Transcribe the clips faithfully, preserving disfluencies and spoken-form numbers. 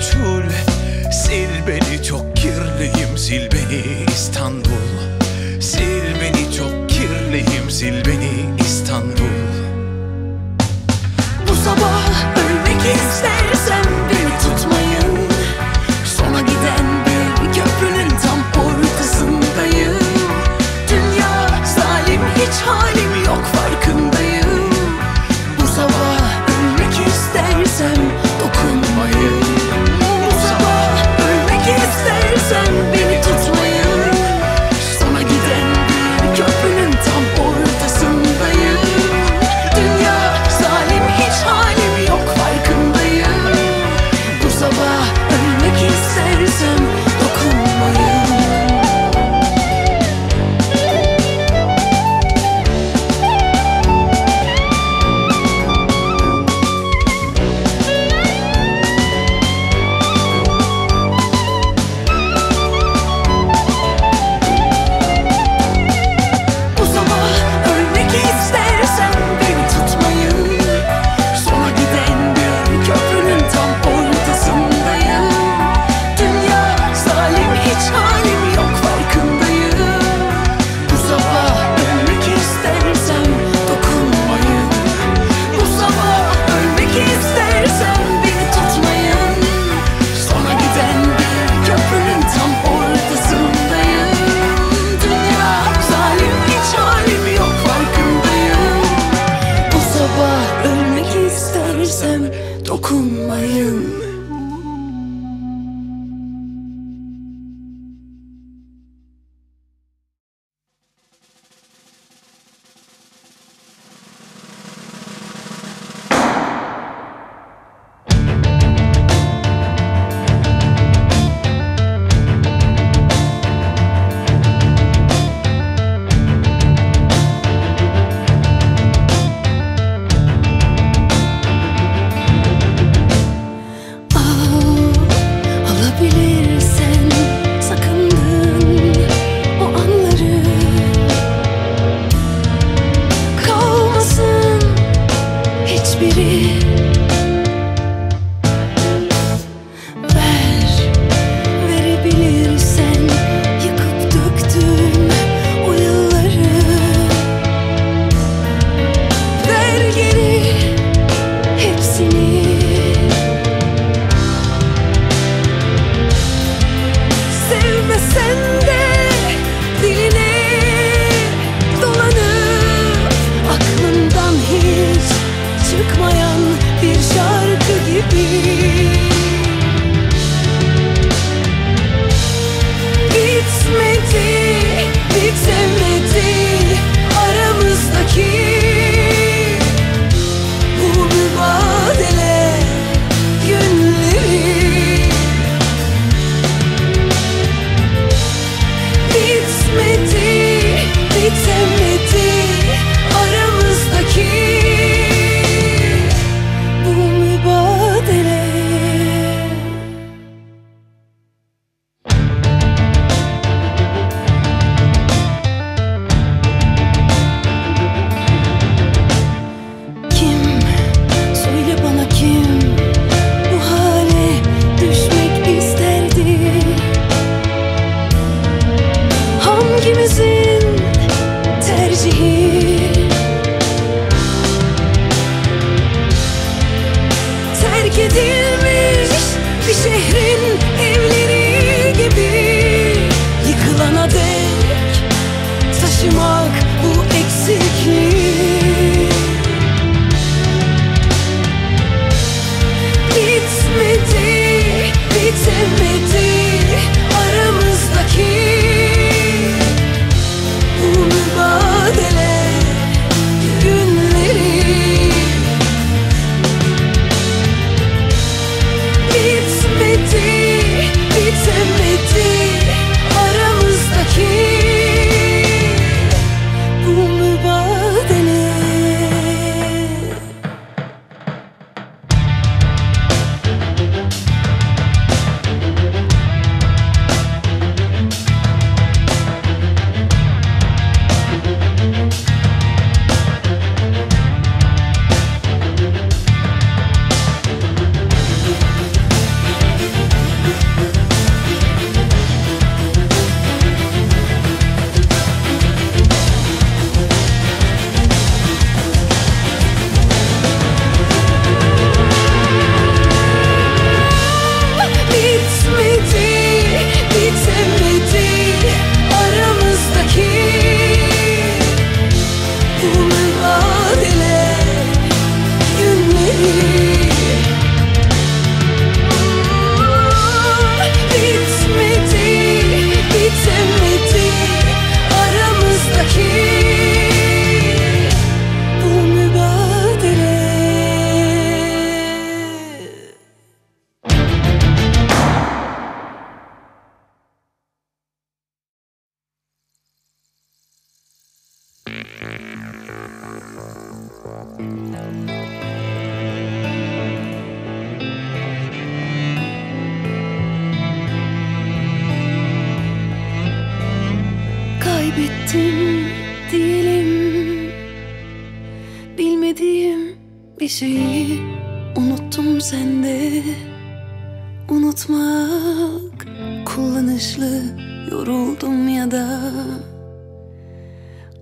küçül, sil beni çok kirliyim, sil beni İstanbul. Sil beni çok kirliyim, sil beni İstanbul. Bu sabah ölmek istersen beni tutmayın. Sona giden bir köprünün tam ortasındayım. Dünya zalim, hiç halim yok farkındayım. Bu sabah ölmek istersen dokunmayın. Bu sabah ölmek istersen beni tutmayın. Sona giden bir köprünün tam ortasındayım. Dünya zalim, hiç halim yok farkındayım. Bu sabah ölmek istersen dokunmayın. Dokunmayın. şeyi unuttum sende. Unutmak kullanışlı, yoruldum ya da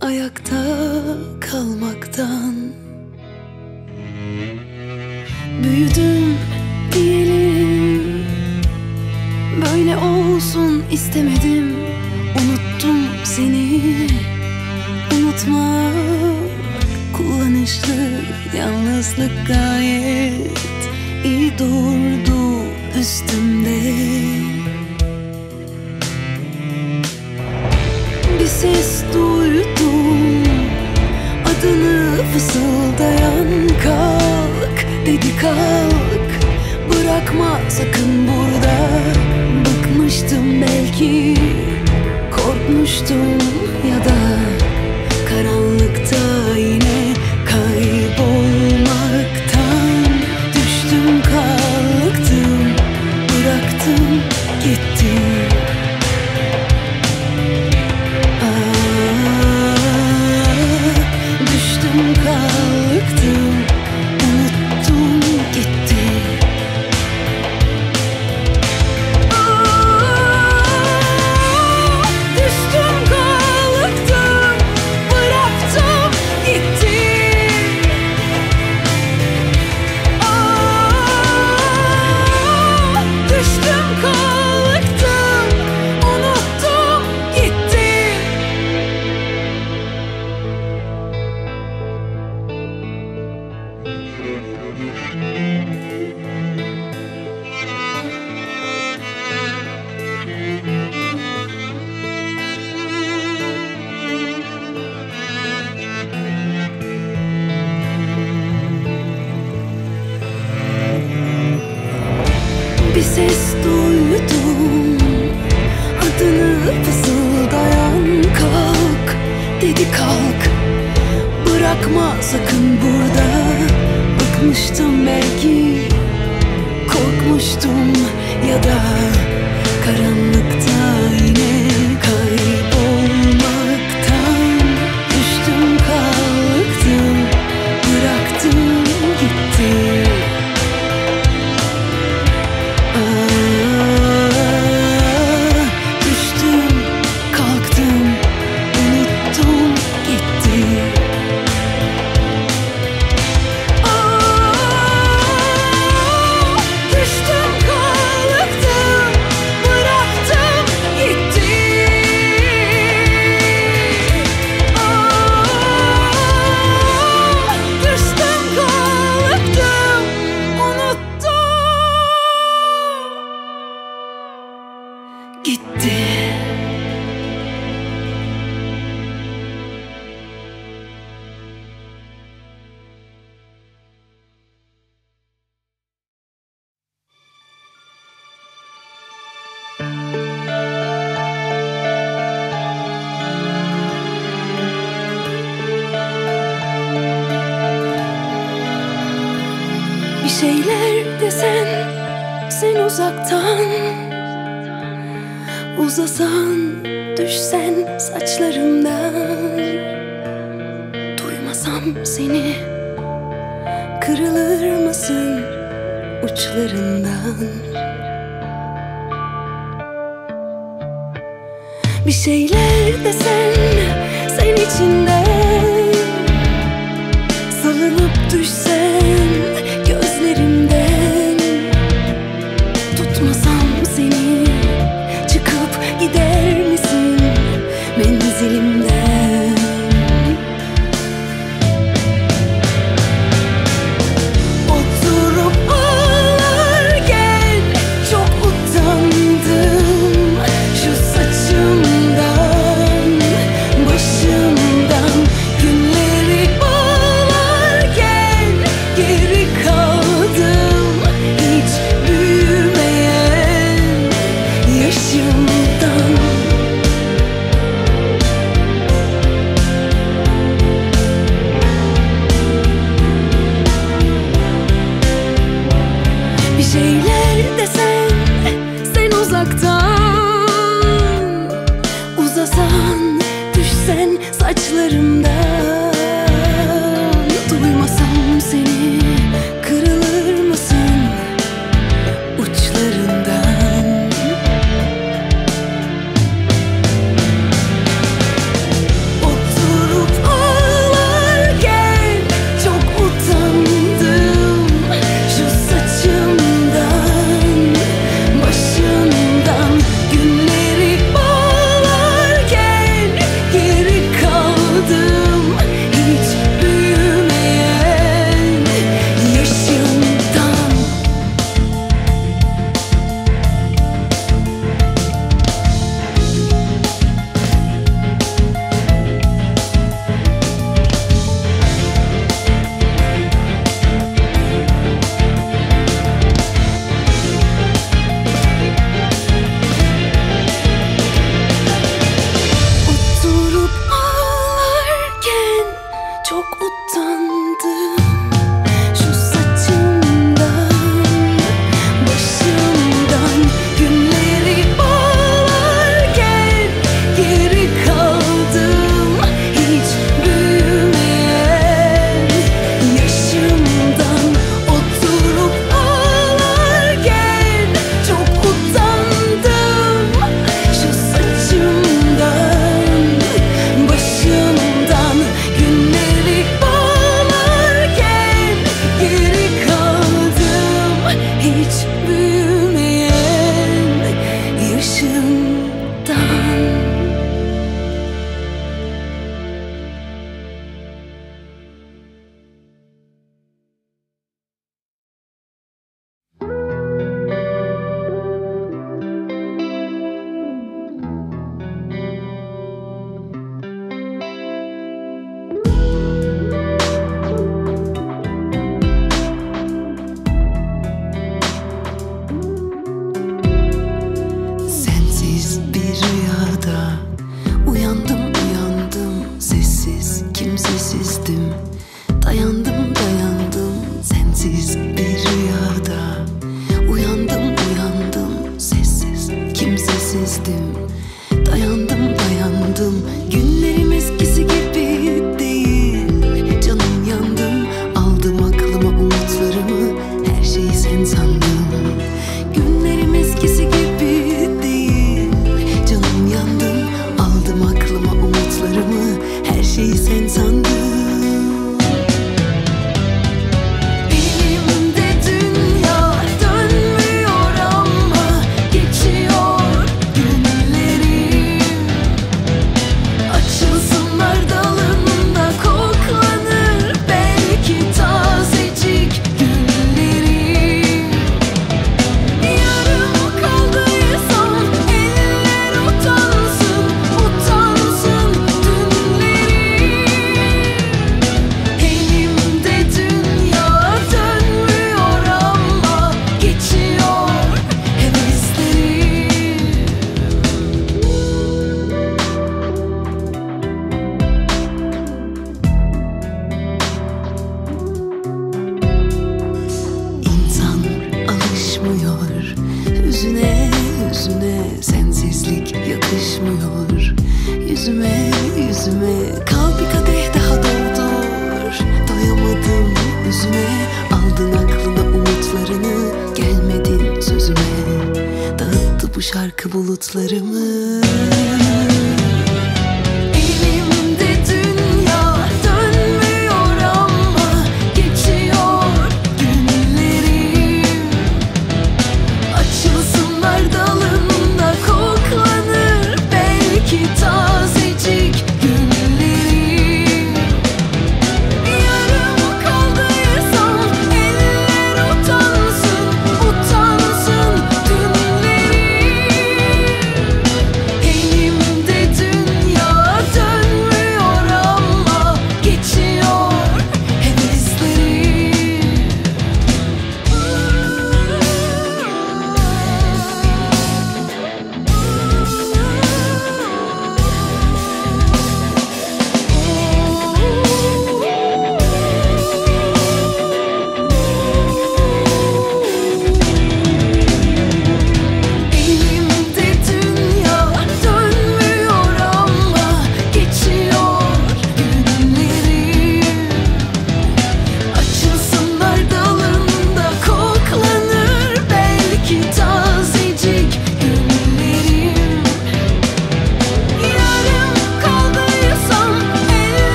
ayakta kalmaktan. Büyüdüm diyelim, böyle olsun istemedim. Unuttum seni, unutmak kullanışlı, yalnızlık gayet iyi durdu üstümde. Bir ses duydum, adını fısıldayan. Kalk dedi, kalk, bırakma sakın burada. Bıkmıştım belki, korkmuştum ya da karanlıkta yine kaybolmaktan. Düştüm, kalktım, bıraktım, gittim. Aa, düştüm, kalktım, unuttum, gittim. Bir ses duydum, adını fısıldayan. Kalk dedi, kalk, bırakma sakın burada. Bıkmıştım belki, korkmuştum ya da karanlıkta yine kaybolmaktan. Düştüm, kalktım, bıraktım, gittim. Gitti. Bir şeyler desen, sen uzaktan uzasan, düşsen saçlarımdan. Duymasam seni, kırılır mısın uçlarından? Bir şeyler desen, sen içinde salınıp düşsen gözlerimden. Tutmasam seni, gider misin menzilimden? Oturup ağlarken çok utandım. Şu saçımdan, başımdan. Günleri ağlarken geri kaldım. Hiç büyümeyen yaşım. Şeyler desen, sen uzaktan uzasan, düşsen saçlarımdan. Duymasam seni,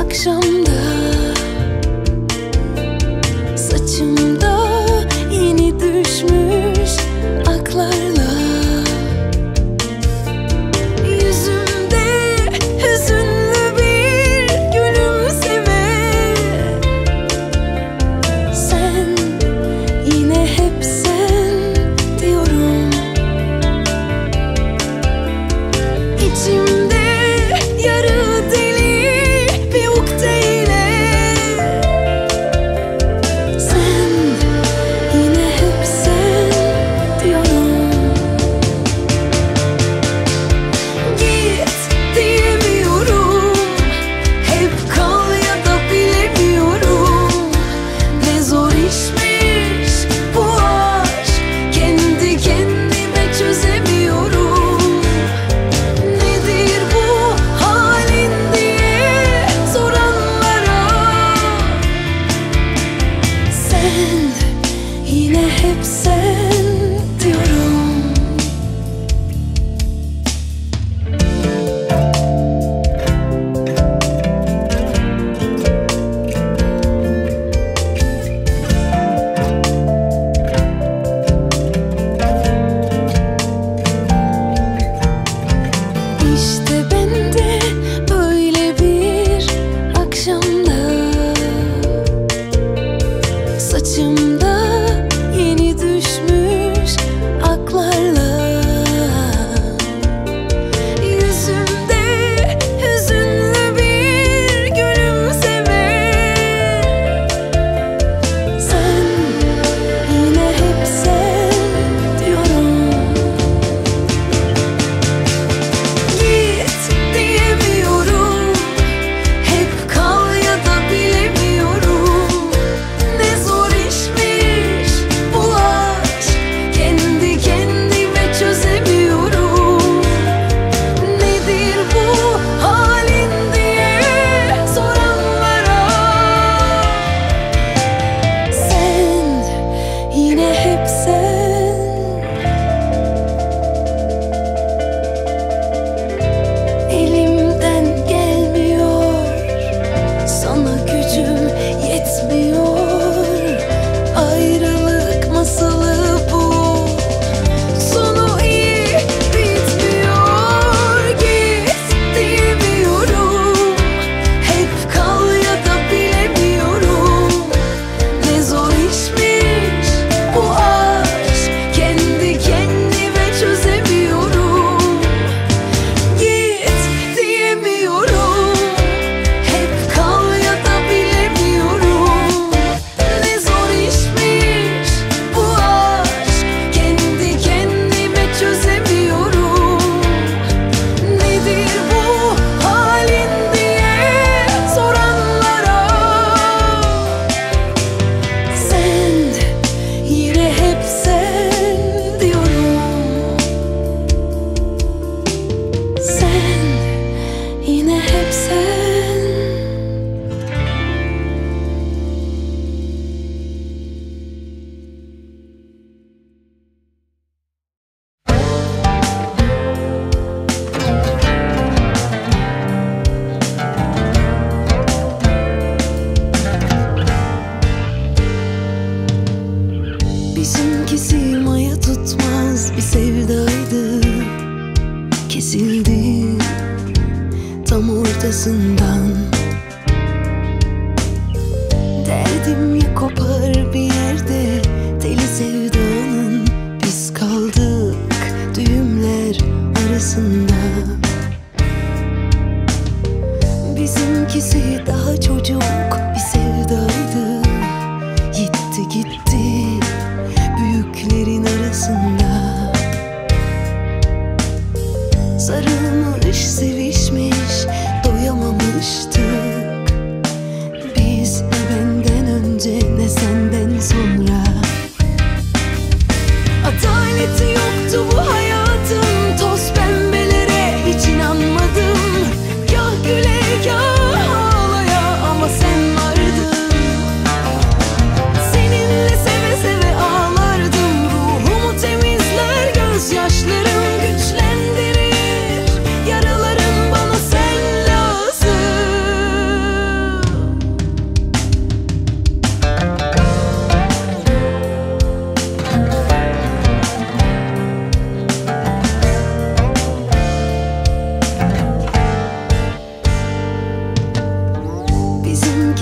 Akşamda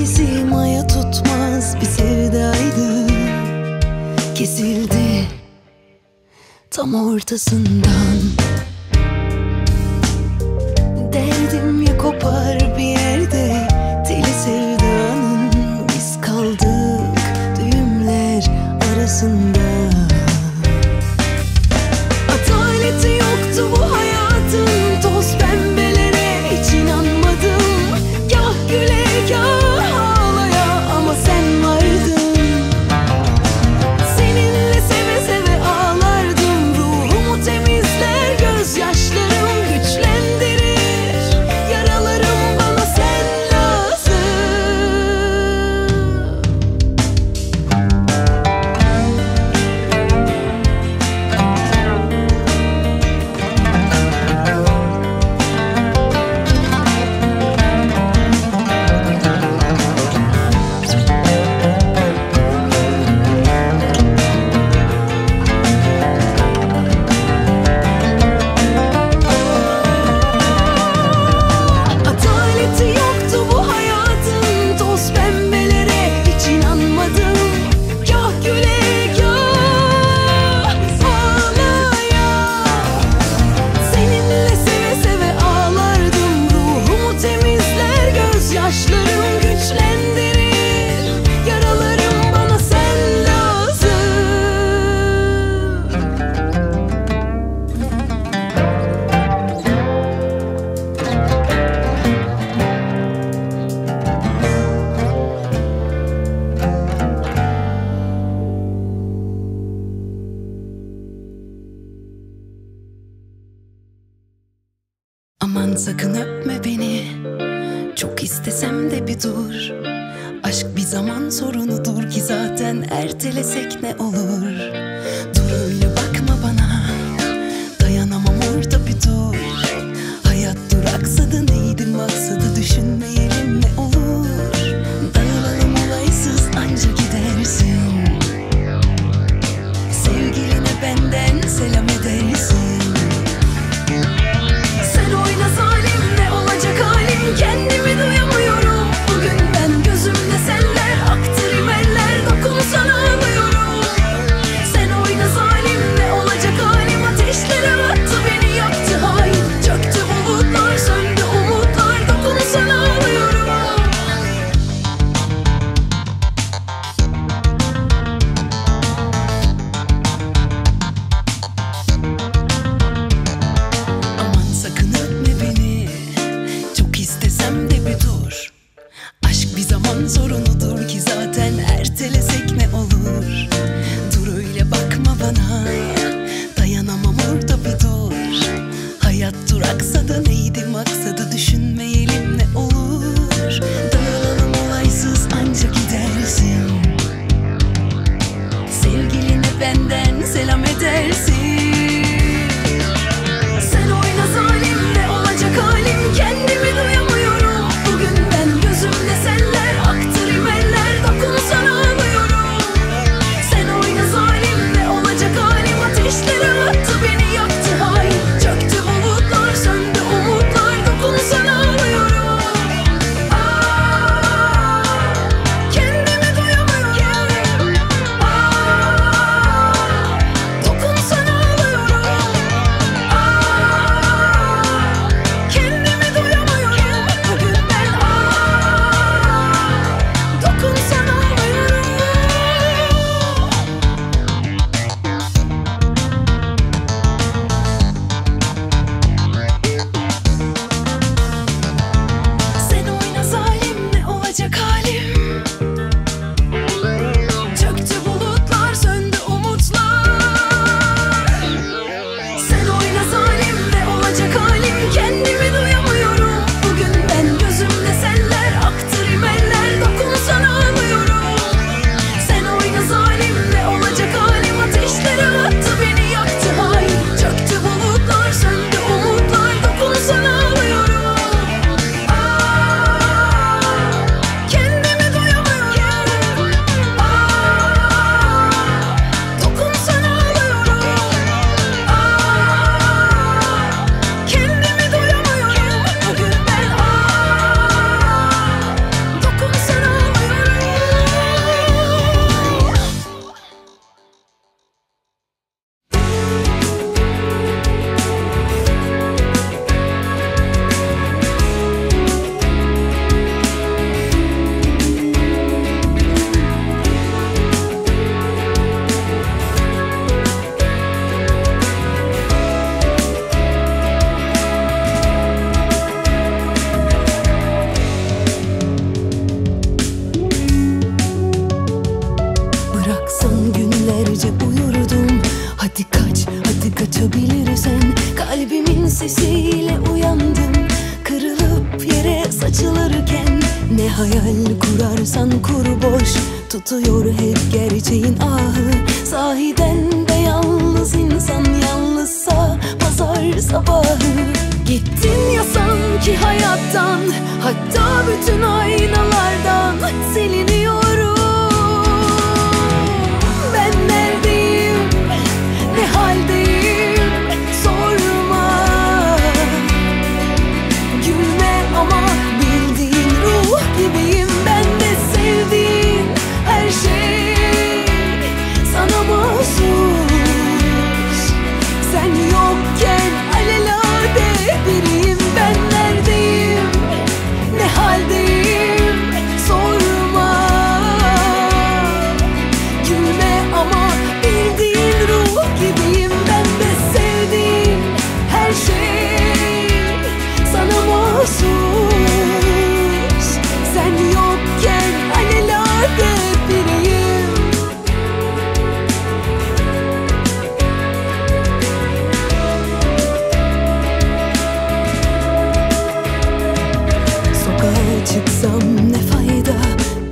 izi maya tutmaz bir sevdaydı. Kesildi tam ortasından. Derdim ya kopar bir yerde deli sevdanın. Biz kaldık düğümler arasında. Adaleti yoktu bu hayatın toz pembelere hiç inanmadım. Kah güle kah. Sakın öpme beni, çok istesem de bir dur. Aşk bir zaman sorunudur ki zaten ertelesek ne olur. Dur öyle bakma bana, dayanamam orada bir dur. Hayat duraksadı neydi maksadı düşünmeyelim ne olur. Dağılalım olaysız anca gidersin. Sevgiline benden selam edersin. Kendimi duyamıyorum bugün ben gözümde senler aktır imerler dokunsana ağlıyorum. Sen oyna zalim ne olacak halim ateşlere attı beni yaktı hay çöktü bulutlar söndü umutlar dokunsana ağlıyorum. Aman sakın öpme beni. İstesem de bir dur. Aşk bir zaman sorunudur ki zaten ertelesek ne olur. Dur öyle bakma bana, dayanamam orada bir dur. Hayat duraksa da neydi maksadı düşünmeyelim ne olur. Dağılalım olaysız anca gidersin. Sevgiline benden selam edersin. Sen oyna zalim ne olacak halim kendimi duyar. Bugün ben gözümde senler aktır imeller dokun sana ağlıyorum. sesiyle uyandım, kırılıp yere saçılırken. Ne hayal kurarsan kur boş, tutuyor hep gerçeğin ahı. Sahiden de yalnız insan, yalnızsa pazar sabahı. Gittin ya sanki hayattan, hatta bütün aynalardan siliniyorum. Ben neredeyim, ne haldeyim sorma. Gülme ama bildiğin ruh gibiyim, ben de sevdiğin her şey sana mahsus. Sen yokken alelade biriyim, ben neredeyim, ne haldeyim sorma. Gülme ama bildiğin ruh gibiyim, ben de sevdiğim her şey sana mahsus. Sen yokken alelade biriyim. Sokağa çıksam ne fayda,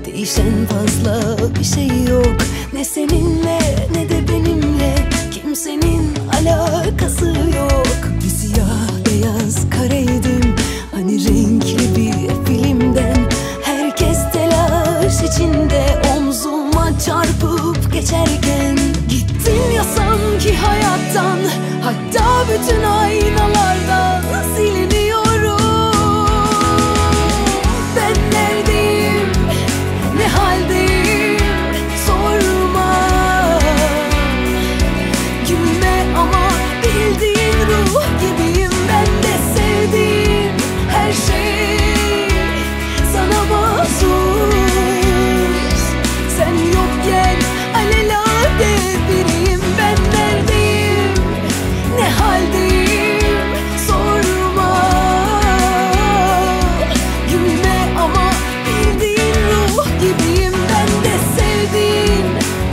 değişen fazla bir şey yok. Ne seninle ne de benimle kimsenin alakası yok. Bir siyah beyaz kareydim, hani renkli bir filmden. Herkes telaş içinde, omzuma çarpıp geçerken. Gittin ya sanki hayattan, hatta bütün aynalardan siliniyorum. Ben neredeyim, ne haldeyim sorma. Gülme ama bildiğin ruh gibiyim, ben de sevdiğim her şey sana mahsus. Sen yokken alelade biriyim, ben neredeyim, ne haldeyim sorma. Gülme ama bildiğin ruh gibiyim, ben de sevdiğim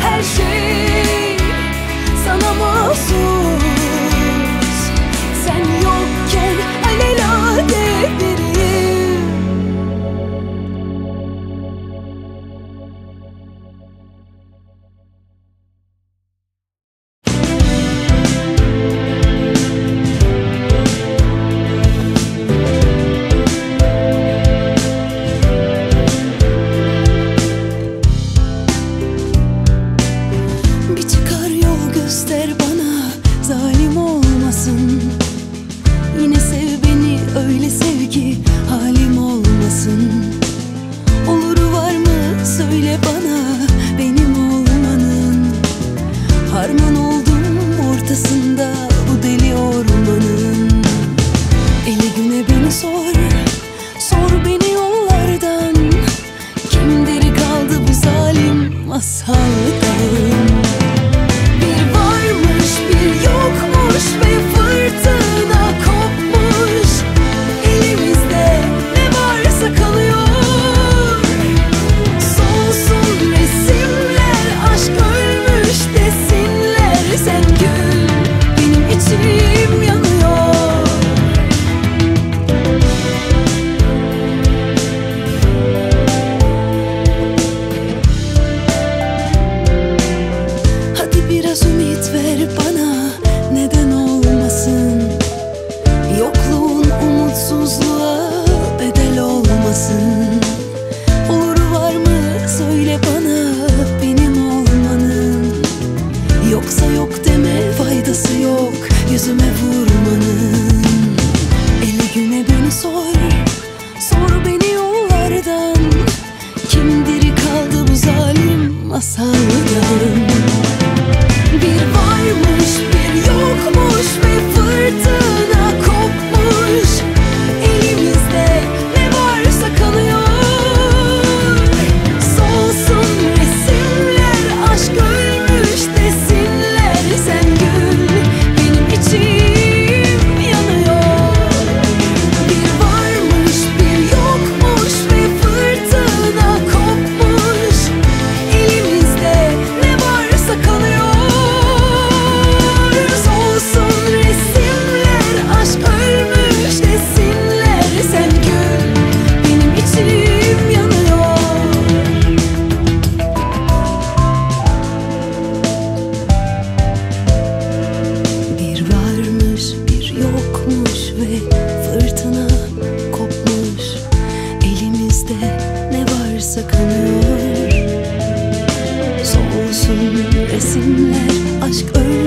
her şey sana mahsus. Sen yokken alelade biriyim. Bir çıkar yol göster bana, zalim olmasın. Yine sev beni öyle sev ki halim olmasın. Oluru var mı söyle bana benim olmanın. Harman oldum ortasında bu deli ormanın. Ele güne beni sor, sor beni yollardan. Kimleri kaldı bu zalim masaldan? Bir varmış bir yokmuş ve fırtına kopmuş. Elimizde ne varsa kalıyor. Solsun resimler, aşk ölmüş desinler. yıkanıyor. Solsun resimler, aşk öyle.